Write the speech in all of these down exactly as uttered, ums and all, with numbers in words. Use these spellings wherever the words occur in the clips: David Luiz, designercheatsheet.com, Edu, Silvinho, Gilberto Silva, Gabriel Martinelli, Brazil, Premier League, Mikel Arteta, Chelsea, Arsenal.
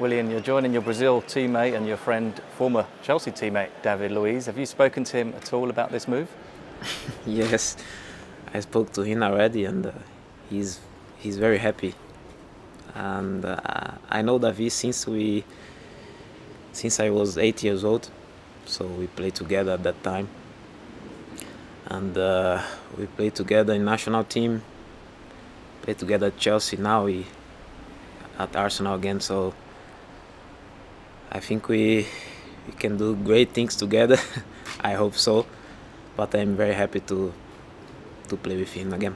William, you're joining your Brazil teammate and your friend, former Chelsea teammate, David Luiz. Have you spoken to him at all about this move? Yes, I spoke to him already, and uh, he's, he's very happy. And uh, I know David since, we, since I was eight years old, so we played together at that time. And uh, we played together in national team, played together at Chelsea, now we at Arsenal again, so I think we, we can do great things together. I hope so, but I'm very happy to, to play with him again.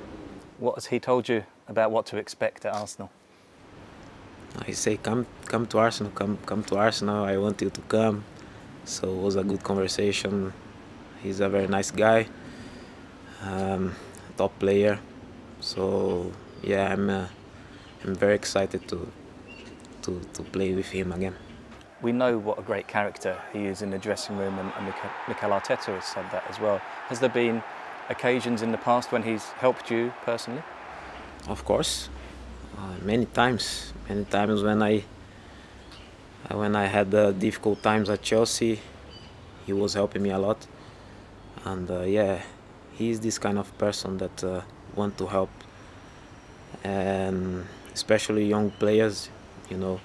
What has he told you about what to expect at Arsenal? He said, come, come to Arsenal, come, come to Arsenal, I want you to come. So it was a good conversation. He's a very nice guy, um, top player. So yeah, I'm, uh, I'm very excited to, to, to play with him again. We know what a great character he is in the dressing room, and, and Mikel Arteta has said that as well. Has there been occasions in the past when he's helped you personally? Of course, uh, many times. Many times when I when I had uh, difficult times at Chelsea, he was helping me a lot. And uh, yeah, he's this kind of person that uh, wants to help, and especially young players, you know,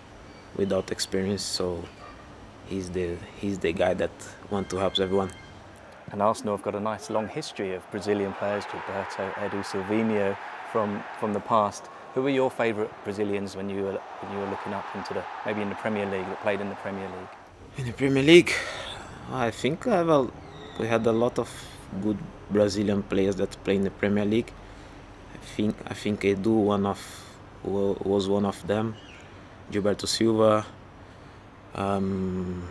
without experience, so he's the, he's the guy that wants to help everyone. And Arsenal have got a nice long history of Brazilian players, Gilberto, Edu, Silvinho from, from the past. Who were your favourite Brazilians when you, were, when you were looking up into the, maybe in the Premier League, that played in the Premier League? In the Premier League? I think I have a, we had a lot of good Brazilian players that play in the Premier League. I think, I think Edu one of, was one of them. Gilberto Silva, um,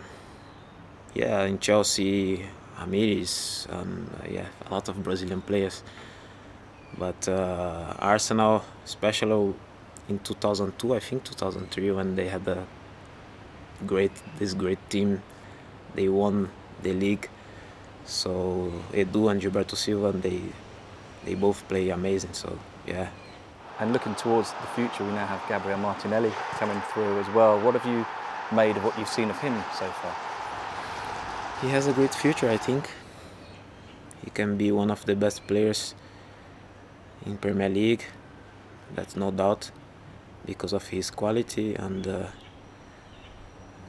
yeah, in Chelsea, Amiris, um, yeah, a lot of Brazilian players. But uh, Arsenal, especially in two thousand two, I think two thousand three, when they had a great, this great team, they won the league. So Edu and Gilberto Silva, they they both play amazing. So yeah. And looking towards the future, we now have Gabriel Martinelli coming through as well. What have you made of what you've seen of him so far? He has a great future, I think. He can be one of the best players in Premier League, that's no doubt, because of his quality. And uh,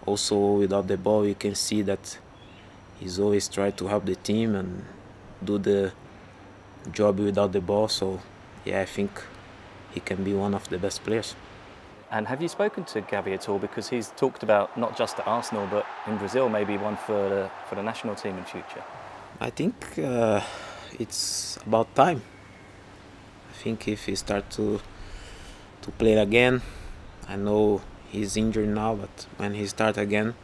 also without the ball, you can see that he's always tried to help the team and do the job without the ball. So yeah, I think he can be one of the best players. And have you spoken to Gabi at all? Because he's talked about not just at Arsenal, but in Brazil, maybe one for the, for the national team in future. I think uh, it's about time. I think if he starts to to play again, I know he's injured now, but when he starts again,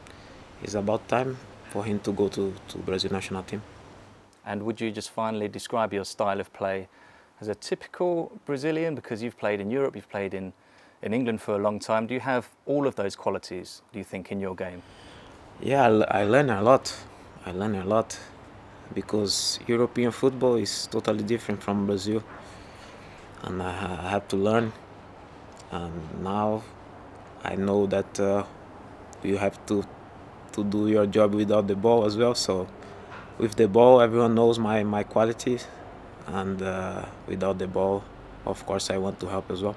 it's about time for him to go to to Brazil national team. And would you just finally describe your style of play as a typical Brazilian, because you've played in Europe, you've played in, in England for a long time? Do you have all of those qualities, do you think, in your game? Yeah, I, I learn a lot. I learn a lot, because European football is totally different from Brazil. And I, I have to learn. And now I know that uh, you have to, to do your job without the ball as well. So with the ball, everyone knows my, my qualities. And uh, without the ball, of course, I want to help as well.